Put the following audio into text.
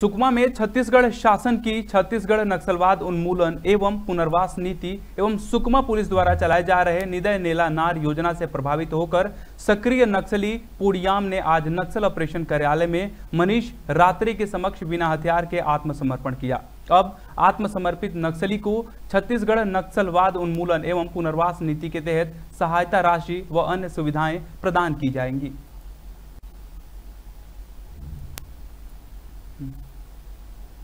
सुकमा में छत्तीसगढ़ शासन की छत्तीसगढ़ नक्सलवाद उन्मूलन एवं पुनर्वास नीति एवं सुकमा पुलिस द्वारा चलाए जा रहे निदय नेला नार योजना से प्रभावित होकर सक्रिय नक्सली पूरयाम ने आज नक्सल ऑपरेशन कार्यालय में मनीष रात्रि के समक्ष बिना हथियार के आत्मसमर्पण किया। अब आत्मसमर्पित नक्सली को छत्तीसगढ़ नक्सलवाद उन्मूलन एवं पुनर्वास नीति के तहत सहायता राशि व अन्य सुविधाएं प्रदान की जाएंगी।